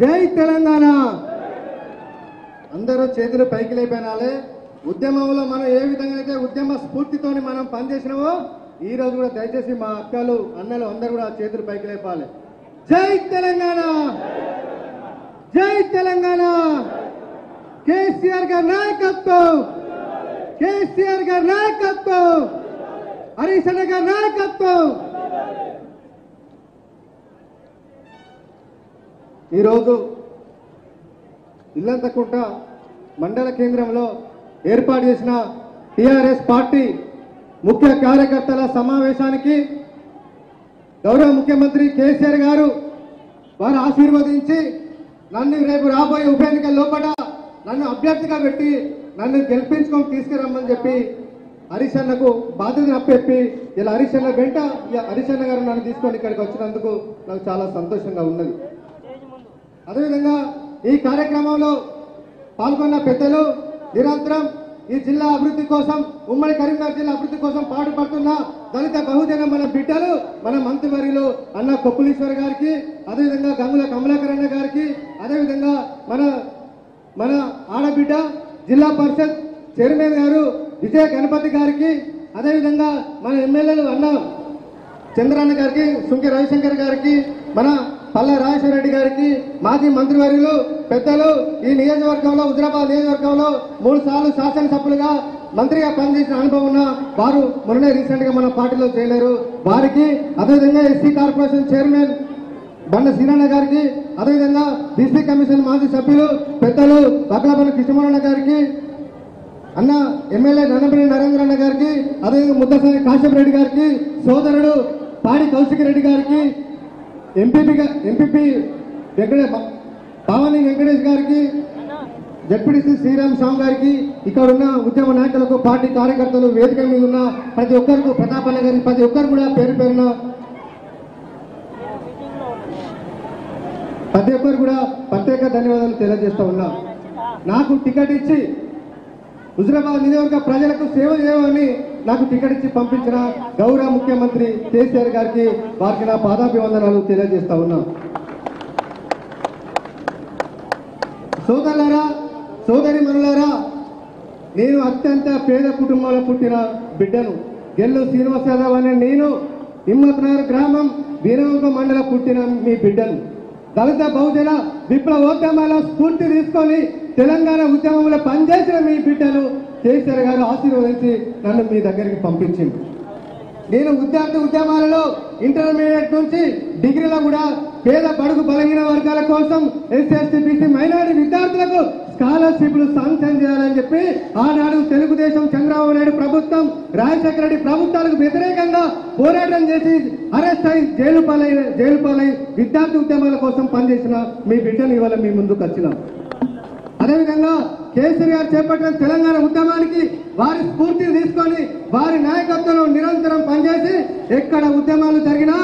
జై తెలంగాణ. అందరూ చేతులు పైకి లేపనాలే. ఉద్యమంలో మనం ఏ విధంగా అయితే ఉద్యమ స్ఫూర్తితో మనం పనిచేసినామో ఈ రోజు కూడా దయచేసి మా అక్కలు అన్నలు అందరూ కూడా చేతులు పైకి లేపాలి. జై తెలంగాణ, జై తెలంగాణ. కేసీఆర్ గారి నాయకత్వం, కేసీఆర్ గారి నాయకత్వం, హరీష్ అన్న గారి నాయకత్వం. ఈరోజు ఇల్లంతకుంట మండల కేంద్రంలో ఏర్పాటు చేసిన టిఆర్ఎస్ పార్టీ ముఖ్య కార్యకర్తల సమావేశానికి గౌరవ ముఖ్యమంత్రి కేసీఆర్ గారు వారు ఆశీర్వదించి నన్ను రేపు రాబోయే ఉప ఎన్నికల లోపల నన్ను అభ్యర్థిగా పెట్టి నన్ను గెలిపించుకొని తీసుకురమ్మని చెప్పి హరీష్ అన్నకు బాధ్యతను అప్పచెప్పి ఇలా హరీష్ అన్న వెంట హరీష్ అన్న గారు నన్ను తీసుకొని ఇక్కడికి వచ్చినందుకు నాకు చాలా సంతోషంగా ఉన్నది. అదేవిధంగా ఈ కార్యక్రమంలో పాల్గొన్న పెద్దలు నిరంతరం ఈ జిల్లా అభివృద్ధి కోసం, ఉమ్మడి కరీంనగర్ జిల్లా అభివృద్ధి కోసం పాటుపడుతున్న దళిత బహుజన మన బిడ్డలు, మన మంత్రివర్యులు అన్న కొప్పులీశ్వర్ గారికి, అదేవిధంగా గంగుల కమలాకరణ గారికి, అదేవిధంగా మన ఆడబిడ్డ జిల్లా పరిషత్ చైర్మన్ గారు విజయ గణపతి గారికి, అదేవిధంగా మన ఎమ్మెల్యేలు అన్న చంద్రన్న గారికి, సుంకే రవిశంకర్ గారికి, మన పల్ల రాజశేఖరరెడ్డి గారికి, మాజీ మంత్రివర్యులు పెద్దలు ఈ నియోజకవర్గంలో హుజరాబాద్ నియోజకవర్గంలో 3 సార్లు శాసనసభ్యులుగా మంత్రిగా పనిచేసిన అనుభవం ఉన్న వారు మొన్ననే రీసెంట్ గా మన పార్టీలో చేయలేరు వారికి, అదేవిధంగా ఎస్సీ కార్పొరేషన్ చైర్మన్ బండ సీరాణ గారికి, అదేవిధంగా బీసీ కమిషన్ మాజీ సభ్యులు పెద్దలు బగ్లం కృష్ణ మారన్ గారికి, అన్న ఎమ్మెల్యే నందమూరి నరేంద్ర అన్న గారికి, అదేవిధంగా ముద్దసాని కాశ్యప్ రెడ్డి గారికి, సోదరుడు పాడి కౌశిక్ రెడ్డి గారికి, ఎంపీపీ పావని వెంకటేష్ గారికి, జెడ్పీడీసీ శ్రీరామ్ స్వామి గారికి, ఇక్కడ ఉన్న ఉద్యమ నాయకులకు, పార్టీ కార్యకర్తలు, వేదిక మీద ఉన్న ప్రతి ఒక్కరికి, ప్రతాపన్న గారికి, ప్రతి ఒక్కరు కూడా ప్రత్యేక ధన్యవాదాలు తెలియజేస్తూ ఉన్నా. నాకు టికెట్ ఇచ్చి హుజరాబాద్ నియోజకవర్గ ప్రజలకు సేవ చేయమని నాకు టికెట్ ఇచ్చి పంపించిన గౌరవ ముఖ్యమంత్రి కేసీఆర్ గారికి వారికి నా పాదాభివందనాలు తెలియజేస్తా ఉన్నా. సోదరులారా, సోదరి మనులారా, నేను అత్యంత పేద కుటుంబంలో పుట్టిన బిడ్డను. గెల్లు శ్రీనివాస్ యాదవ్ అనే నేను హిమ్మత్నగర్ గ్రామం వీరవంక మండలం పుట్టిన మీ బిడ్డను. దళిత బహుజన విప్లవోద్యమాల్లో స్ఫూర్తి తీసుకొని తెలంగాణ ఉద్యమంలో పనిచేసిన మీ బిడ్డను కేసీఆర్ గారు ఆశీర్వదించి నన్ను మీ దగ్గరికి పంపించింది. నేను విద్యార్థి ఉద్యమాలలో ఇంటర్మీడియట్ నుంచి డిగ్రీలో కూడా పేద బడుగు బలహీన వర్గాల కోసం ఎస్సీ ఎస్టీ బీసీ మైనారిటీ విద్యార్థులకు స్కాలర్షిప్లు శాంక్షన్ చేయాలని చెప్పి ఆనాడు తెలుగుదేశం చంద్రబాబు నాయుడు ప్రభుత్వం, రాజశేఖర రెడ్డి ప్రభుత్వాలకు వ్యతిరేకంగా పోరాటం చేసి అరెస్ట్ అయి జైలు పాలై విద్యార్థి ఉద్యమాల కోసం పనిచేసిన మీ బిడ్డను ఇవాళ మీ ముందుకు వచ్చినాం. అదేవిధంగా కేసీఆర్ గారు చేపట్టిన తెలంగాణ ఉద్యమానికి వారి స్ఫూర్తిని తీసుకొని వారి నాయకత్వంలో నిరంతరం పనిచేసి ఎక్కడ ఉద్యమాలు జరిగినా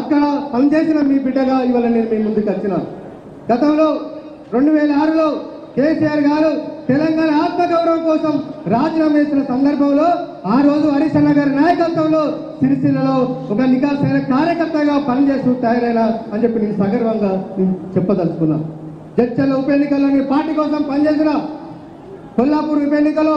అక్కడ పనిచేసిన మీ బిడ్డగా ఇవాళ నేను మీ ముందుకు వచ్చిన. గతంలో 2006లో కేసీఆర్ గారు తెలంగాణ ఆత్మగౌరవం కోసం రాజీనామా చేసిన సందర్భంలో ఆ రోజు హరీష్ అన్న గారి నాయకత్వంలో సిరిసిల్లలో ఒక నికాసైన కార్యకర్తగా పనిచేస్తూ తయారైనా అని చెప్పి నేను సగర్వంగా చెప్పదలుచుకున్నాను. జడ్చర్ల ఉప ఎన్నికల్లో నేను పార్టీ కోసం పనిచేసిన, కొల్లాపూర్ ఉప ఎన్నికలో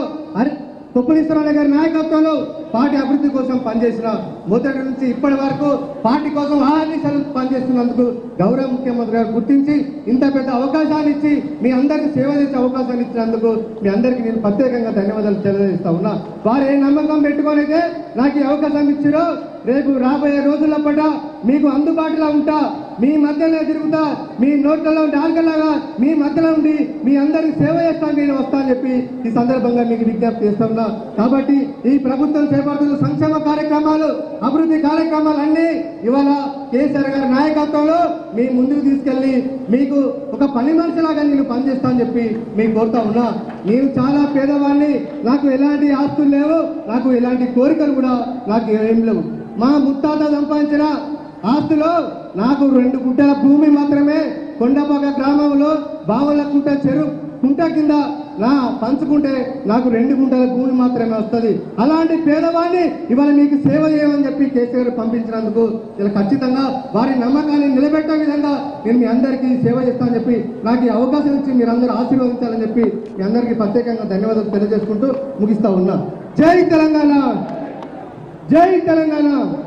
కొప్పులీశ్వరరావు గారి నాయకత్వంలో పార్టీ అభివృద్ధి కోసం పనిచేసిన, మొదటి నుంచి ఇప్పటి వరకు పార్టీ కోసం ఆహర్నిశలు పనిచేస్తున్నందుకు గౌరవ ముఖ్యమంత్రి గారు గుర్తించి ఇంత పెద్ద అవకాశాన్ని ఇచ్చి మీ అందరికీ సేవ చేసే అవకాశాన్ని ఇచ్చినందుకు మీ అందరికీ నేను ప్రత్యేకంగా ధన్యవాదాలు తెలియజేస్తా ఉన్నా. వారు ఏ నమ్మకం పెట్టుకోనైతే నాకు ఈ అవకాశం ఇచ్చారో రేపు రాబోయే రోజుల పట్ల మీకు అందుబాటులో ఉంటా, మీ మధ్యలో తిరుగుతా, మీ నోట్లలో డాల్గలాగా మీ మధ్యలో ఉండి మీ అందరికి సేవ చేస్తాను నేను వస్తా అని చెప్పి ఈ సందర్భంగా మీకు విజ్ఞప్తి చేస్తున్నా. కాబట్టి ఈ ప్రభుత్వం చేపడుతున్న సంక్షేమ కార్యక్రమాలు, అభివృద్ధి కార్యక్రమాలు అన్నీ ఇవాళ కేసీఆర్ గారి నాయకత్వంలో మీ ముందుకు తీసుకెళ్లి మీకు ఒక పని మనిషిలాగా నేను పనిచేస్తా అని చెప్పి మీకు కోరుతా ఉన్నా. నేను చాలా పేదవాడిని, నాకు ఎలాంటి ఆస్తులు లేవు, నాకు ఎలాంటి కోరికలు కూడా నాకు ఏం లేవు. మా ముత్తాత సంపాదించిన ఆస్తులో నాకు 2 గుంటల భూమి మాత్రమే కొండపాక గ్రామంలో బావల కుంట చెరువు కుంట కింద Na Pansukunte, Naku Rendikunta, Kumatra Mastadi, Alandi Pedavani, Ivaniki Seva and the PKC Pumpinchran Go, El Kachitana, Vari Namakan in Leveta Vizanda, in the Andarki, Seva Sanjapi, Naki Aukas in Miranda, Asiru Salanjapi, Yanaki Patek and the Neva Pedajas Kundu, Mugista Una. Jai Telangana! Jai Telangana!